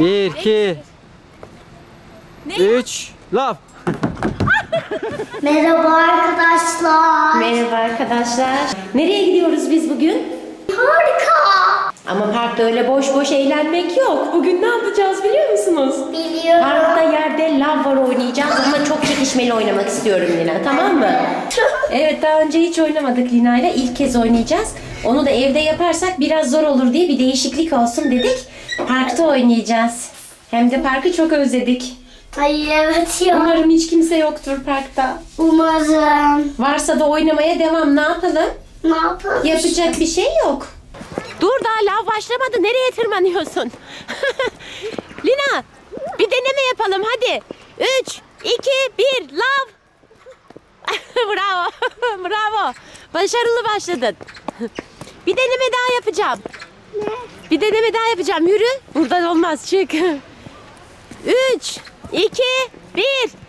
Bir, iki, üç, laf. Merhaba arkadaşlar. Merhaba arkadaşlar. Nereye gidiyoruz biz bugün? Harika. Ama parkta öyle boş boş eğlenmek yok. Bugün ne yapacağız biliyor musunuz? Biliyorum. Parkta yerde lav var oynayacağız ama çok çekişmeli oynamak istiyorum Lina, tamam mı? Evet, daha önce hiç oynamadık Lina ile, ilk kez oynayacağız. Onu da evde yaparsak biraz zor olur diye bir değişiklik olsun dedik. Parkta oynayacağız. Hem de parkı çok özledik. Ay evet ya. Umarım hiç kimse yoktur parkta. Umarım. Varsa da oynamaya devam. Ne yapalım? Ne yapalım? Yapacak bir şey yok. Dur, daha lav başlamadı. Nereye tırmanıyorsun? Lina, bir deneme yapalım hadi. 3, 2, 1, lav. Bravo. Bravo. Başarılı başladın. Bir deneme daha yapacağım. Ne? Bir deneme daha yapacağım. Yürü. Buradan olmaz. Çık. 3, 2, 1,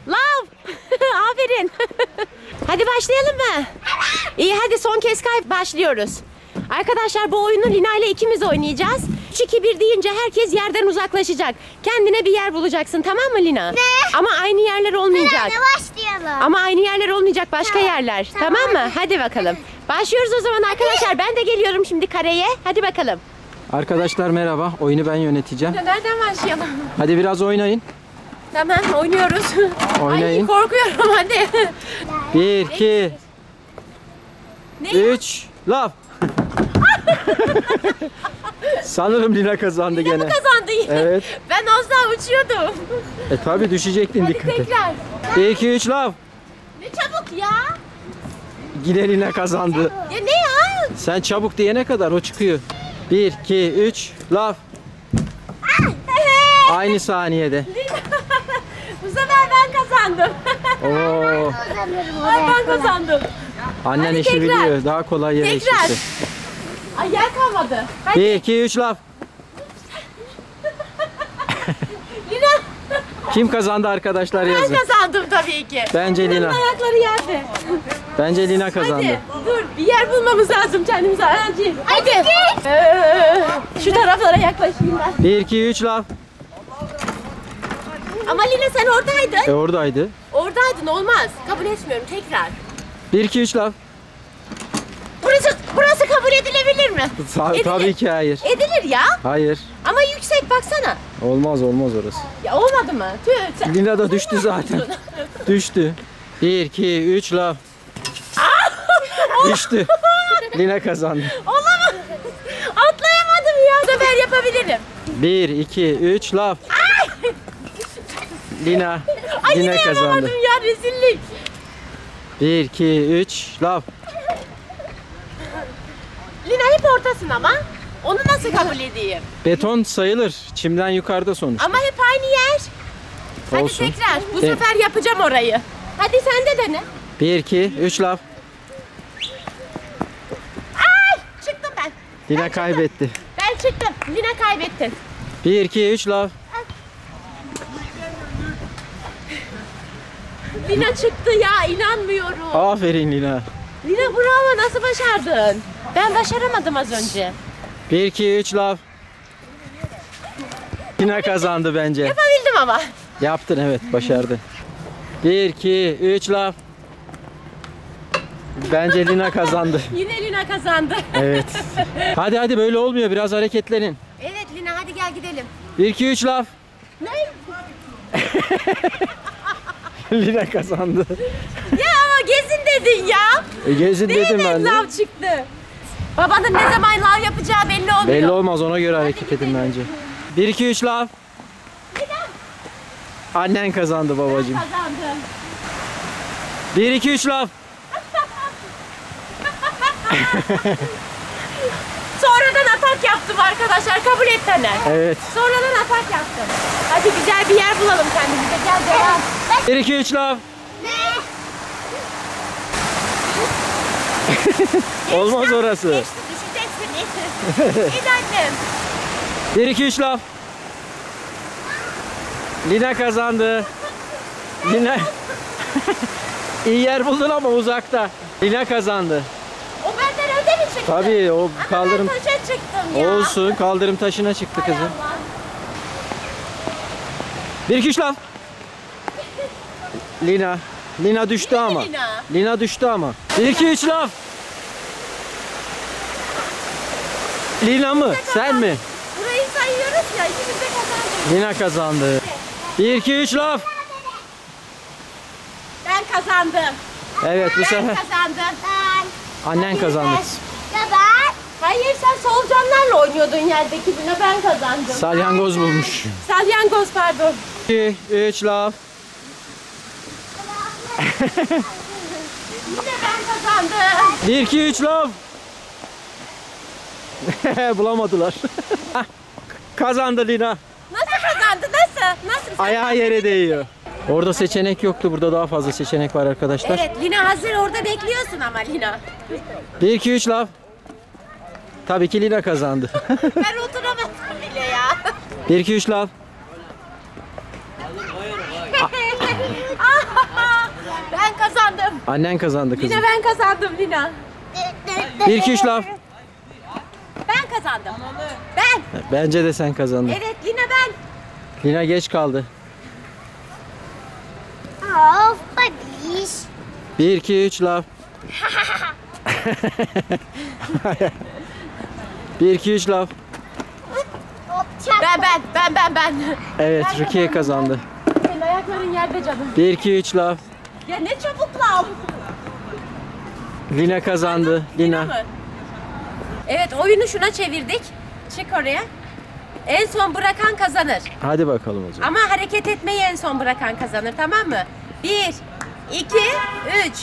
lav. Aferin. Hadi başlayalım mı? İyi, hadi son kez kayıp başlıyoruz. Arkadaşlar, bu oyunu Lina ile ikimiz oynayacağız. 3-2-1 deyince herkes yerden uzaklaşacak. Kendine bir yer bulacaksın, tamam mı Lina? Ne? Ama aynı yerler olmayacak. Hadi başlayalım. Ama aynı yerler olmayacak, başka yerler. Tamam mı? Hadi bakalım. Başlıyoruz o zaman arkadaşlar. Ben de geliyorum şimdi kareye. Hadi bakalım. Arkadaşlar merhaba. Oyunu ben yöneteceğim. Nereden başlayalım? Hadi biraz oynayın. Tamam, oynuyoruz. Oynayın. Ay, korkuyorum hadi. 1, 2, 3, laf. Sanırım Lina kazandı gene. Lina mı kazandı yine? Evet. Ben az daha uçuyordum. Tabi düşecektin, dikkat et. Hadi tekrar. 2-3 lav. Ne çabuk ya. Yine Lina kazandı. Ya ne ya? Sen çabuk diyene kadar o çıkıyor. 1-2-3 lav. Aynı saniyede. Bu sefer ben kazandım. Oo. Ay, ben kazandım. Annen hadi işi tekrar biliyor. Daha kolay yere işledi. Ay, yer kalmadı. 1, 2, 3 laf. Lina. Kim kazandı arkadaşlar yazın. Ben kazandım tabii ki. Bence Lina. Ayakları yerde. Bence Lina kazandı. Hadi dur, bir yer bulmamız lazım kendimize. Hadi. Şu taraflara yaklaşayım ben. 1, 2, 3 laf. Ama Lina sen oradaydın. Oradaydı. Oradaydın, olmaz. Kabul etmiyorum, tekrar. 1, 2, 3 laf. Burası kabul edilebilir mi? Edilir. Tabii ki hayır. Edilir ya. Hayır. Ama yüksek, baksana. Olmaz orası. Ya olmadı mı? Lina da düştü zaten. Düştü. 1, 2, 3 laf. Düştü. Lina kazandı. Olamaz. Atlayamadım ya. Döver yapabilirim. 1, 2, 3 laf. Lina. Ay, Lina kazandı ya, rezillik. 1, 2, 3 laf. Lina hep ortasın ama. Onu nasıl kabul edeyim? Beton sayılır. Çimden yukarıda sonuçta. Ama hep aynı yer. Olsun. Hadi tekrar. Bu sefer yapacağım orayı. Hadi sen de dene. 1, 2, 3 laf. Ay! Çıktım ben. Lina ben kaybetti. Çıktım. Ben çıktım. Lina kaybettin. 1, 2, 3 laf. Lina çıktı ya. İnanmıyorum. Aferin Lina. Lina bravo. Nasıl başardın? Ben başaramadım az önce. 1, 2, 3 laf. Lina kazandı bence. Yapabildim ama. Yaptın, evet, başardı. 1, 2, 3 laf. Bence Lina kazandı. Yine Lina kazandı. Evet. Hadi böyle olmuyor, biraz hareketlenin. Evet Lina, hadi gel gidelim. 1, 2, 3 laf. Ne? Lina kazandı. Ya ama gezin dedin ya. Gezin dedim ben de. Laf çıktı. Babanın ne zaman lav yapacağı belli olmuyor. Belli olmaz, ona göre hareket edin bence. 1, 2, 3 lav. Annen kazandı babacığım. Ben kazandım. 1, 2, 3 lav. Sonradan atak yaptım arkadaşlar, kabul ettiler. Evet. Sonradan atak yaptım. Hadi güzel bir yer bulalım kendimize, gel devam. 1, 2, 3 lav. Ne? Olmaz orası. Geçti, düşeceksin. Gel annem. 1, 2, 3 laf. Lina kazandı. Lina. İyi yer buldun ama uzakta. Lina kazandı. O benden öde mi çıktı? Tabii, o kaldırım taşına çıktım ya. Olsun, kaldırım taşına çıktı kızım. Bir iki üç lan. Lina. Lina düştü ama. Lina düştü ama. Bir iki üç laf. Lina mı? Sen mi? Burayı sayıyoruz ya. İkimiz de kazandık. Lina kazandı. Bir iki üç laf. Ben kazandım. Evet bu sefer. Ben kazandım. Annen kazandı. Hayır sen solucanlarla oynuyordun yerdeki bine, ben kazandım. Salyangoz bulmuş. Salyangoz pardon. 2, 3 laf. Yine ben kazandım. 1, 2, 3 laf. Bulamadılar. Kazandı Lina. Nasıl kazandı? Nasıl? Nasıl? Ayağı yere değiyor. Orada seçenek yoktu. Burada daha fazla seçenek var arkadaşlar. Evet Lina hazır orada bekliyorsun ama Lina. 1, 2, 3 laf. Tabii ki Lina kazandı. Ben oturamadım bile ya. 1 2 3 laf. Ben kazandım. Annen kazandı kızım. Yine ben kazandım Lina. 1 2 3 laf. Ben kazandım. Ben. Bence de sen kazandın. Evet Lina ben. Lina geç kaldı. Of babiş. 1 2 3 laf. 1 2 3 laf. Ben. Evet, Rukiye kazandı. Senin ayakların yerde canım. 1 2 3 laf. Ya ne çabuk laf. Lina kazandı. Lina. Evet, oyunu şuna çevirdik. Çık oraya. En son bırakan kazanır. Hadi bakalım o zaman. Ama hareket etmeyi en son bırakan kazanır, tamam mı? 1 2 3.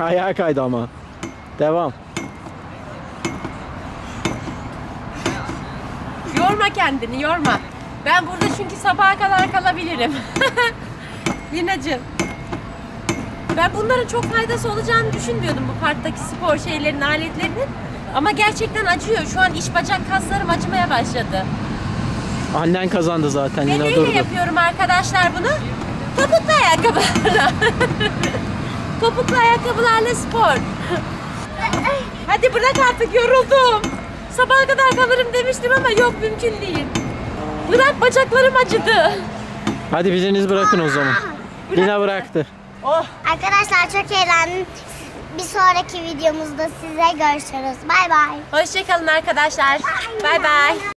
Ayağa kaydı ama. Devam. Yorma kendini, yorma. Ben burada çünkü sabaha kadar kalabilirim. Lina'cığım. Ben bunların çok faydası olacağını düşünmüyordum, bu parktaki spor şeylerin, aletlerinin. Ama gerçekten acıyor. Şu an iç bacak kaslarım acımaya başladı. Annen kazandı zaten. Ben neyle yapıyorum arkadaşlar bunu? Topuklu ayakkabılarla. Topuklu ayakkabılarla spor. Hadi bırak artık, yoruldum. Sabaha kadar kalırım demiştim ama yok, mümkün değil. Bırak, bacaklarım acıdı. Hadi biriniz bırakın o zaman. Lina bıraktı. Oh. Arkadaşlar çok eğlendim. Bir sonraki videomuzda size görüşürüz. Bay bay. Hoşçakalın arkadaşlar. Bay bay.